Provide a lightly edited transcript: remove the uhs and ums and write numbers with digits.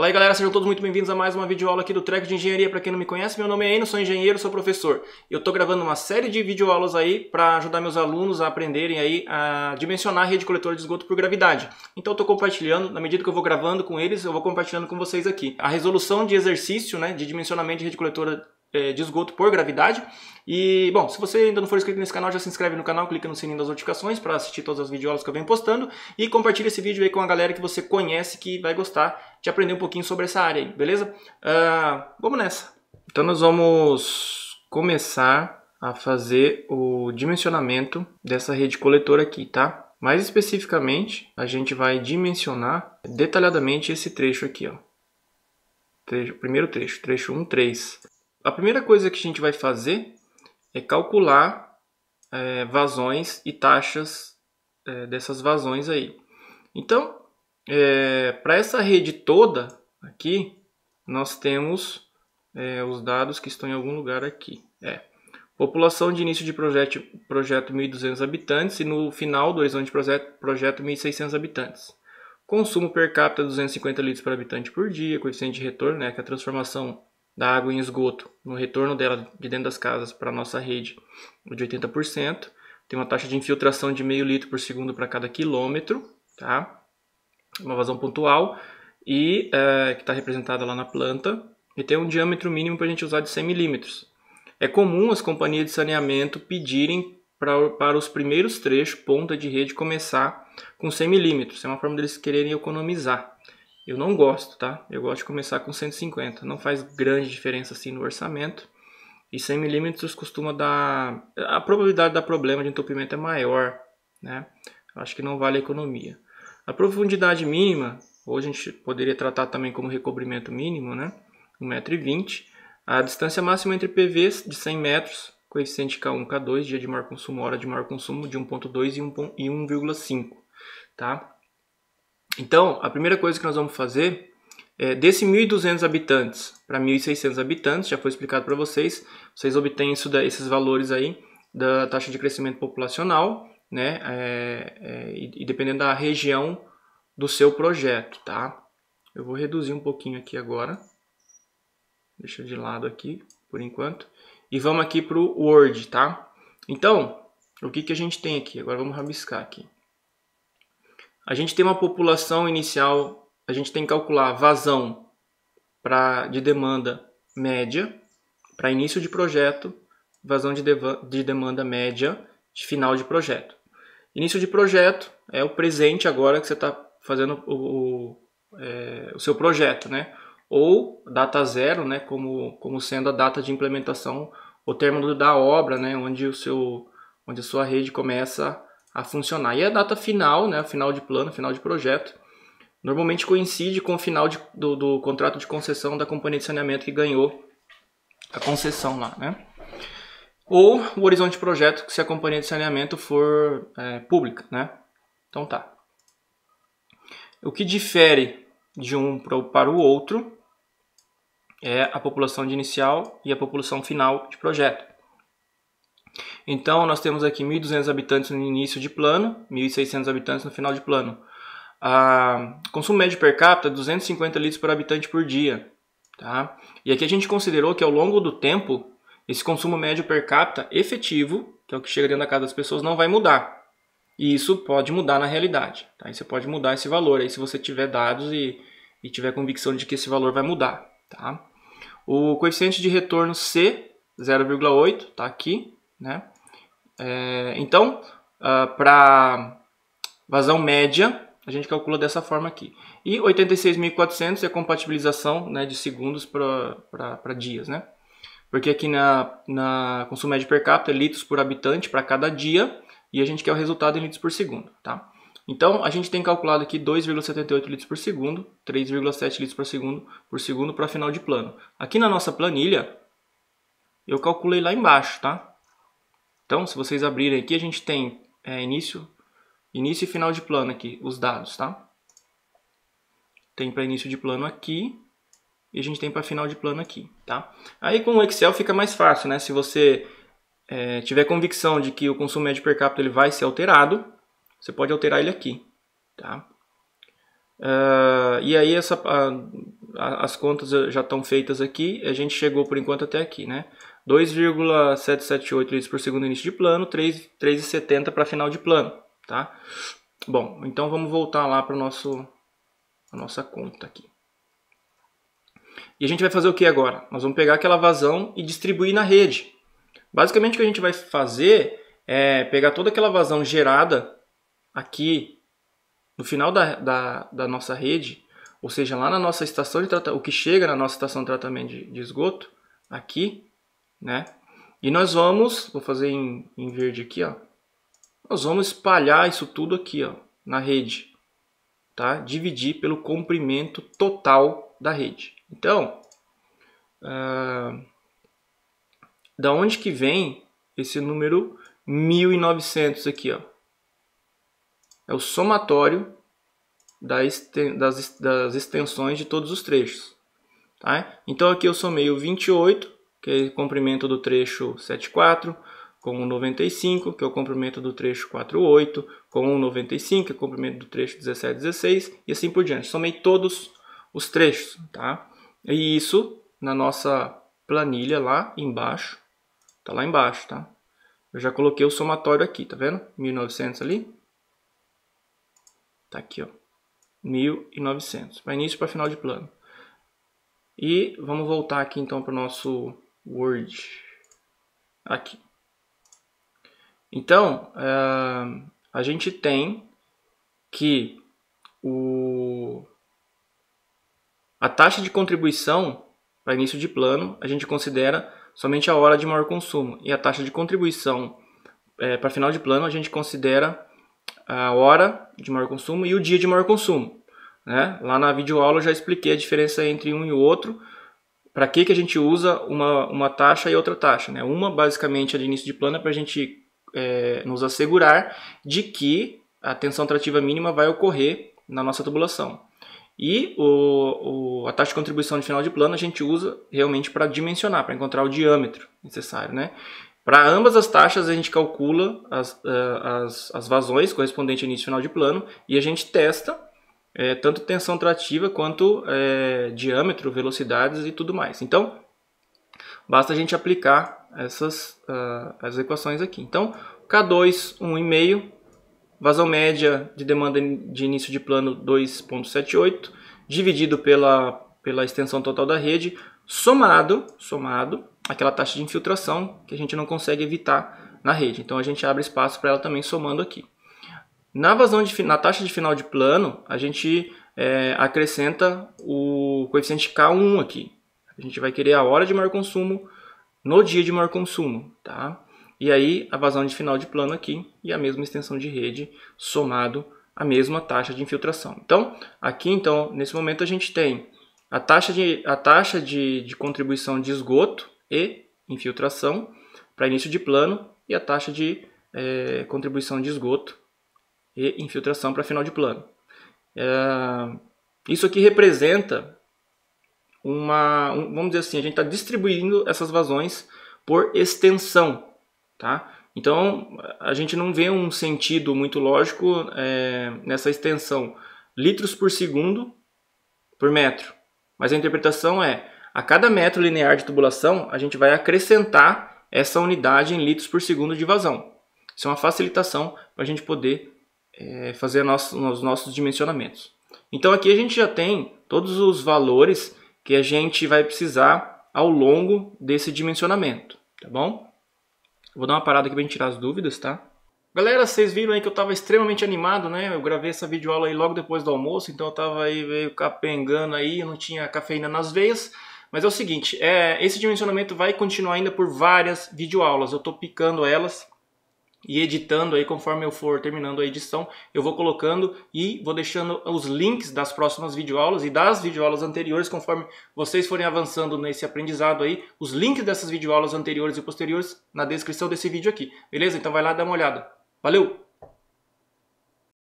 Fala aí galera, sejam todos muito bem-vindos a mais uma videoaula aqui do Trecos de Engenharia. Para quem não me conhece, meu nome é Eno, sou engenheiro, sou professor. Eu estou gravando uma série de videoaulas aí para ajudar meus alunos a aprenderem aí a dimensionar a rede coletora de esgoto por gravidade. Então eu estou compartilhando, na medida que eu vou gravando com eles, eu vou compartilhando com vocês aqui a resolução de exercício, né, de dimensionamento de rede coletora de esgoto por gravidade. E, bom, se você ainda não for inscrito nesse canal, já se inscreve no canal, clica no sininho das notificações para assistir todas as videoaulas que eu venho postando e compartilha esse vídeo aí com a galera que você conhece que vai gostar de aprender um pouquinho sobre essa área aí, beleza? Vamos nessa! Então nós vamos começar a fazer o dimensionamento dessa rede coletora aqui, tá? Mais especificamente, a gente vai dimensionar detalhadamente esse trecho aqui, ó. Primeiro trecho, trecho 1.3. A primeira coisa que a gente vai fazer é calcular vazões e taxas dessas vazões aí. Então, para essa rede toda aqui, nós temos os dados que estão em algum lugar aqui. População de início de projeto 1.200 habitantes e no final do horizonte de projeto 1.600 habitantes. Consumo per capita 250 litros por habitante por dia, coeficiente de retorno, né, que é a transformação da água em esgoto, no retorno dela de dentro das casas para a nossa rede de 80%. Tem uma taxa de infiltração de meio litro por segundo para cada quilômetro, tá? Uma vazão pontual, e que está representada lá na planta, e tem um diâmetro mínimo para a gente usar de 100 milímetros. É comum as companhias de saneamento pedirem para os primeiros trechos, ponta de rede, começar com 100 milímetros. É uma forma deles quererem economizar. Eu não gosto, tá? Eu gosto de começar com 150. Não faz grande diferença assim no orçamento. E 100 milímetros costuma dar... A probabilidade da problema de entupimento é maior, né? Acho que não vale a economia. A profundidade mínima, hoje a gente poderia tratar também como recobrimento mínimo, né? 1,20 m. A distância máxima entre PVs de 100 metros, coeficiente K1, K2, dia de maior consumo, hora de maior consumo, de 1,2 e 1,5, tá? Então, a primeira coisa que nós vamos fazer é, desse 1.200 habitantes para 1.600 habitantes, já foi explicado para vocês, vocês obtêm isso esses valores aí da taxa de crescimento populacional, né, e dependendo da região do seu projeto, tá? Eu vou reduzir um pouquinho aqui agora, deixa de lado aqui, por enquanto, e vamos aqui para o Word, tá? Então, o que a gente tem aqui? Agora vamos rabiscar aqui. A gente tem uma população inicial, a gente tem que calcular vazão de demanda média para início de projeto, vazão de demanda média de final de projeto. Início de projeto é o presente agora que você está fazendo o seu projeto, né? Ou data zero, né? Como sendo a data de implementação, o término da obra, né? Onde a sua rede começa a funcionar. E a data final, né, final de plano, final de projeto, normalmente coincide com o final do contrato de concessão da companhia de saneamento que ganhou a concessão lá, né? Ou o horizonte de projeto, se a companhia de saneamento for pública, né? Então tá. O que difere de um para o outro é a população de inicial e a população final de projeto. Então, nós temos aqui 1.200 habitantes no início de plano, 1.600 habitantes no final de plano. Consumo médio per capita, 250 litros por habitante por dia. Tá? E aqui a gente considerou que ao longo do tempo, esse consumo médio per capita efetivo, que é o que chega dentro da casa das pessoas, não vai mudar. E isso pode mudar na realidade. Tá? E você pode mudar esse valor, aí se você tiver dados e tiver convicção de que esse valor vai mudar. Tá? O coeficiente de retorno C, 0,8, está aqui. Né? Então, para vazão média, a gente calcula dessa forma aqui. E 86.400 é a compatibilização, né, de segundos para dias. Né? Porque aqui na consumo médio per capita é litros por habitante para cada dia. E a gente quer o resultado em litros por segundo. Tá? Então, a gente tem calculado aqui 2,78 litros por segundo, 3,7 litros por segundo para final de plano. Aqui na nossa planilha, eu calculei lá embaixo, tá? Então, se vocês abrirem aqui, a gente tem início e final de plano aqui, os dados, tá? Tem para início de plano aqui e a gente tem para final de plano aqui, tá? Aí com o Excel fica mais fácil, né? Se você tiver convicção de que o consumo médio per capita ele vai ser alterado, você pode alterar ele aqui, tá? E aí as contas já estão feitas aqui, a gente chegou por enquanto até aqui, né? 2,778 litros por segundo início de plano, 3,70 para final de plano, tá? Bom, então vamos voltar lá para a nossa conta aqui. E a gente vai fazer o que agora? Nós vamos pegar aquela vazão e distribuir na rede. Basicamente o que a gente vai fazer é pegar toda aquela vazão gerada aqui no final da nossa rede, ou seja, lá na nossa estação de tratamento, o que chega na nossa estação de tratamento de esgoto, aqui, né? E nós vamos, vou fazer em verde aqui, ó. Nós vamos espalhar isso tudo aqui, ó, na rede, tá? Dividir pelo comprimento total da rede. Então, da onde que vem esse número 1.900 aqui, ó? É o somatório das extensões de todos os trechos, tá? Então aqui eu somei o 28, que é o comprimento do trecho 74, com o 95, que é o comprimento do trecho 48, com o 95, que é o comprimento do trecho 1716, e assim por diante. Somei todos os trechos, tá? E isso na nossa planilha lá embaixo, tá lá embaixo, tá? Eu já coloquei o somatório aqui, tá vendo? 1.900 ali. Tá aqui, ó, 1.900, para início e para final de plano. E vamos voltar aqui então para o nosso Word. Aqui. Então, a gente tem que a taxa de contribuição para início de plano, a gente considera somente a hora de maior consumo. E a taxa de contribuição para final de plano, a gente considera a hora de maior consumo e o dia de maior consumo, né? Lá na videoaula eu já expliquei a diferença entre um e o outro, para que a gente usa uma taxa e outra taxa, né? Uma, basicamente, a de início de plano é para a gente nos assegurar de que a tensão trativa mínima vai ocorrer na nossa tubulação. E a taxa de contribuição de final de plano a gente usa realmente para dimensionar, para encontrar o diâmetro necessário, né? Para ambas as taxas, a gente calcula as vazões correspondentes ao início e final de plano e a gente testa tanto tensão trativa quanto diâmetro, velocidades e tudo mais. Então, basta a gente aplicar as equações aqui. Então, K2, 1,5, vazão média de demanda de início de plano 2,78, dividido pela extensão total da rede, somado aquela taxa de infiltração que a gente não consegue evitar na rede. Então a gente abre espaço para ela também somando aqui. Na taxa de final de plano, a gente acrescenta o coeficiente K1 aqui. A gente vai querer a hora de maior consumo no dia de maior consumo, tá? E aí a vazão de final de plano aqui e a mesma extensão de rede somado a mesma taxa de infiltração. Então, aqui então, nesse momento a gente tem a taxa de contribuição de esgoto e infiltração para início de plano e a taxa de contribuição de esgoto e infiltração para final de plano. Isso aqui representa vamos dizer assim, a gente está distribuindo essas vazões por extensão, tá? Então a gente não vê um sentido muito lógico nessa extensão litros por segundo por metro. Mas a interpretação é, a cada metro linear de tubulação, a gente vai acrescentar essa unidade em litros por segundo de vazão. Isso é uma facilitação para a gente poder fazer os nossos dimensionamentos. Então aqui a gente já tem todos os valores que a gente vai precisar ao longo desse dimensionamento, tá bom? Vou dar uma parada aqui para a gente tirar as dúvidas, tá? Galera, vocês viram aí que eu estava extremamente animado, né? Eu gravei essa videoaula aí logo depois do almoço, então eu estava aí meio capengando aí, eu não tinha cafeína nas veias. Mas é o seguinte, esse dimensionamento vai continuar ainda por várias videoaulas. Eu estou picando elas e editando aí, conforme eu for terminando a edição, eu vou colocando e vou deixando os links das próximas videoaulas e das videoaulas anteriores, conforme vocês forem avançando nesse aprendizado aí, os links dessas videoaulas anteriores e posteriores na descrição desse vídeo aqui. Beleza? Então vai lá dar uma olhada. Valeu!